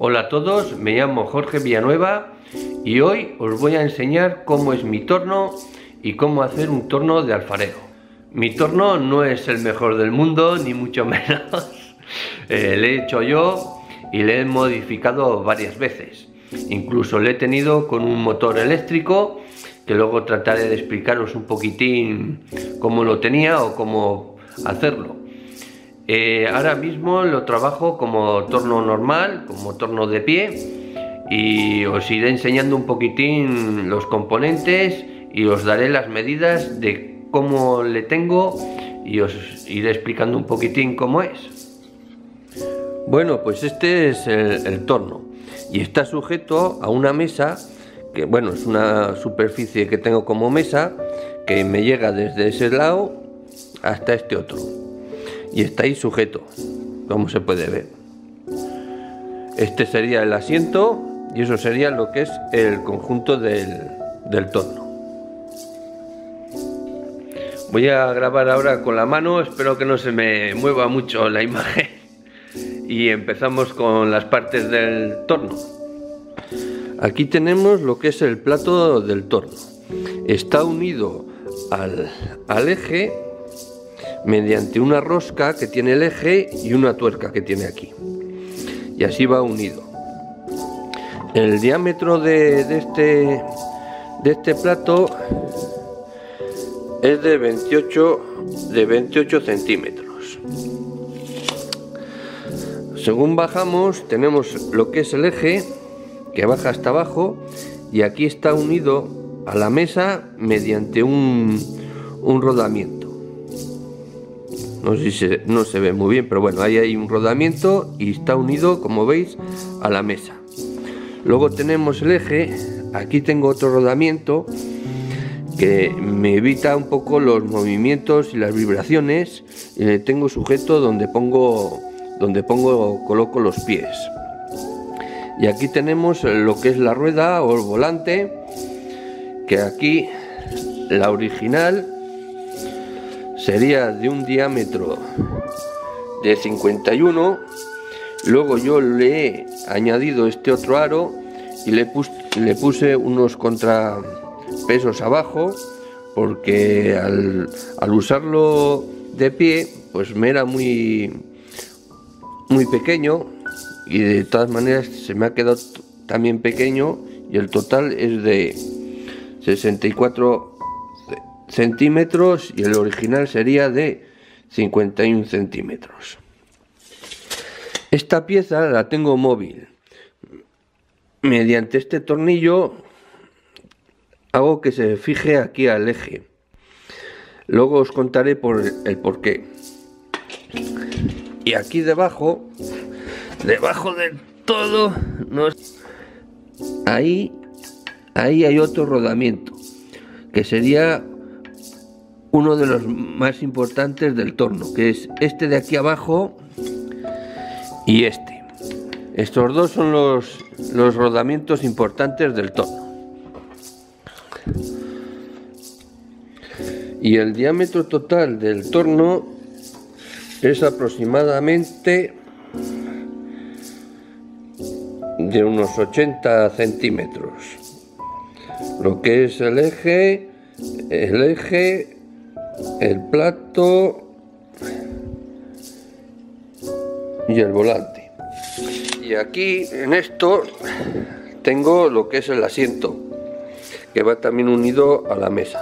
Hola a todos, me llamo Jorge Villanueva y hoy os voy a enseñar cómo es mi torno y cómo hacer un torno de alfarero. Mi torno no es el mejor del mundo, ni mucho menos. Le he hecho yo y le he modificado varias veces. Incluso le he tenido con un motor eléctrico, que luego trataré de explicaros un poquitín cómo lo tenía o cómo hacerlo. Ahora mismo lo trabajo como torno normal, como torno de pie, y os iré enseñando un poquitín los componentes y os daré las medidas de cómo le tengo y os iré explicando un poquitín cómo es. Bueno, pues este es el torno y está sujeto a una mesa, que bueno, es una superficie que tengo como mesa, que me llega desde ese lado hasta este otro. Y está ahí sujeto, como se puede ver. Este sería el asiento y eso sería lo que es el conjunto del torno. Voy a grabar ahora con la mano, espero que no se me mueva mucho la imagen. Y empezamos con las partes del torno. Aquí tenemos lo que es el plato del torno. Está unido al eje mediante una rosca que tiene el eje y una tuerca que tiene aquí, y así va unido. El diámetro de este plato es de 28 centímetros. Según bajamos, tenemos lo que es el eje que baja hasta abajo, y aquí está unido a la mesa mediante un rodamiento. No sé si no se ve muy bien, pero bueno, ahí hay un rodamiento y está unido, como veis, a la mesa. Luego tenemos el eje, aquí tengo otro rodamiento que me evita un poco los movimientos y las vibraciones, y le tengo sujeto donde coloco los pies. Y aquí tenemos lo que es la rueda o el volante, que aquí la original sería de un diámetro de 51. Luego yo le he añadido este otro aro y le puse unos contrapesos abajo, porque al usarlo de pie pues me era muy pequeño, y de todas maneras se me ha quedado también pequeño, y el total es de 64 centímetros y el original sería de 51 centímetros. Esta pieza la tengo móvil. Mediante este tornillo hago que se fije aquí al eje. Luego os contaré el porqué. Y aquí debajo del todo, ahí hay otro rodamiento que sería uno de los más importantes del torno, que es este de aquí abajo y este. Estos dos son los rodamientos importantes del torno. Y el diámetro total del torno es aproximadamente de unos 80 centímetros. Lo que es el eje, el plato y el volante. Y aquí en esto tengo lo que es el asiento, que va también unido a la mesa.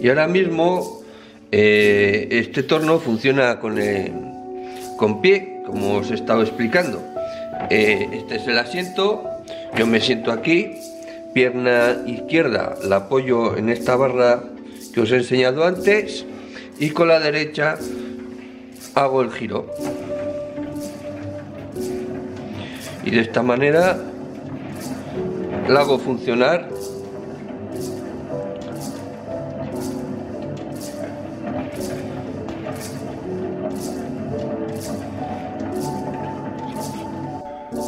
Y ahora mismo este torno funciona con pie, como os he estado explicando. Este es el asiento, yo me siento aquí. Pierna izquierda la apoyo en esta barra que os he enseñado antes, y con la derecha hago el giro, y de esta manera la hago funcionar.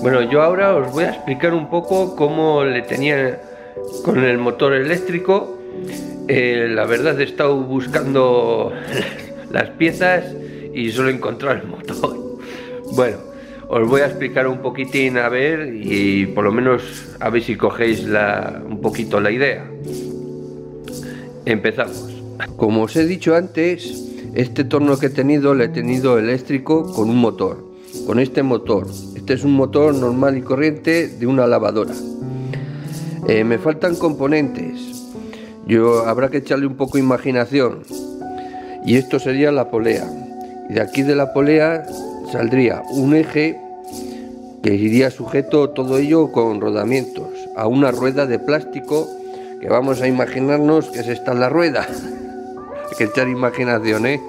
Bueno, yo ahora os voy a explicar un poco cómo le tenía con el motor eléctrico. La verdad, he estado buscando las piezas y solo he encontrado el motor. Bueno, os voy a explicar un poquitín, a ver, y por lo menos a ver si cogéis un poquito la idea. Empezamos. Como os he dicho antes, este torno que he tenido lo he tenido eléctrico con un motor, con este motor. Este es un motor normal y corriente de una lavadora. Me faltan componentes. Habrá que echarle un poco de imaginación. Y esto sería la polea. Y de aquí de la polea saldría un eje que iría sujeto todo ello con rodamientos a una rueda de plástico, que vamos a imaginarnos que es esta la rueda. Hay que echar imaginación, ¿eh?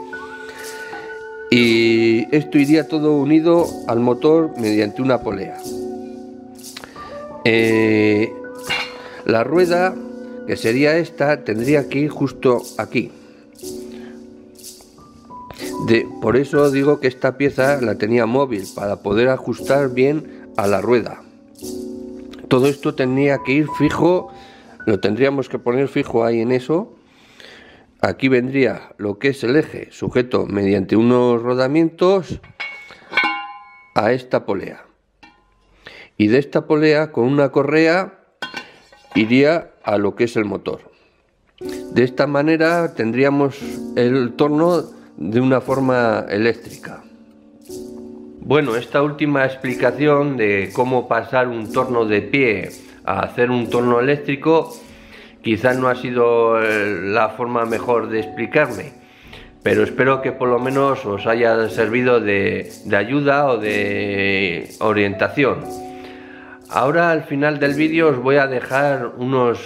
Y esto iría todo unido al motor mediante una polea. La rueda, que sería esta, tendría que ir justo aquí. Por eso digo que esta pieza la tenía móvil, para poder ajustar bien a la rueda. Todo esto tenía que ir fijo, lo tendríamos que poner fijo ahí en eso. Aquí vendría lo que es el eje sujeto mediante unos rodamientos a esta polea. Y de esta polea, con una correa, iría a lo que es el motor. De esta manera tendríamos el torno de una forma eléctrica. Bueno, esta última explicación de cómo pasar un torno de pie a hacer un torno eléctrico quizás no ha sido la forma mejor de explicarme, pero espero que por lo menos os haya servido de ayuda o de orientación. Ahora al final del vídeo os voy a dejar unos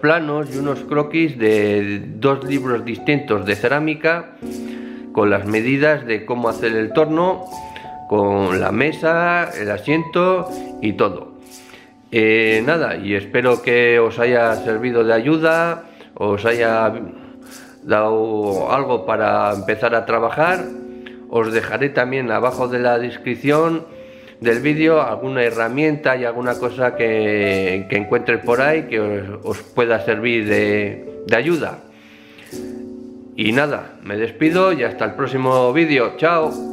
planos y unos croquis de dos libros distintos de cerámica, con las medidas de cómo hacer el torno, con la mesa, el asiento y todo. Nada, y espero que os haya servido de ayuda, os haya dado algo para empezar a trabajar. Os dejaré también abajo de la descripción del vídeo alguna herramienta y alguna cosa que encuentres por ahí que os pueda servir de ayuda. Y nada, me despido y hasta el próximo vídeo. Chao.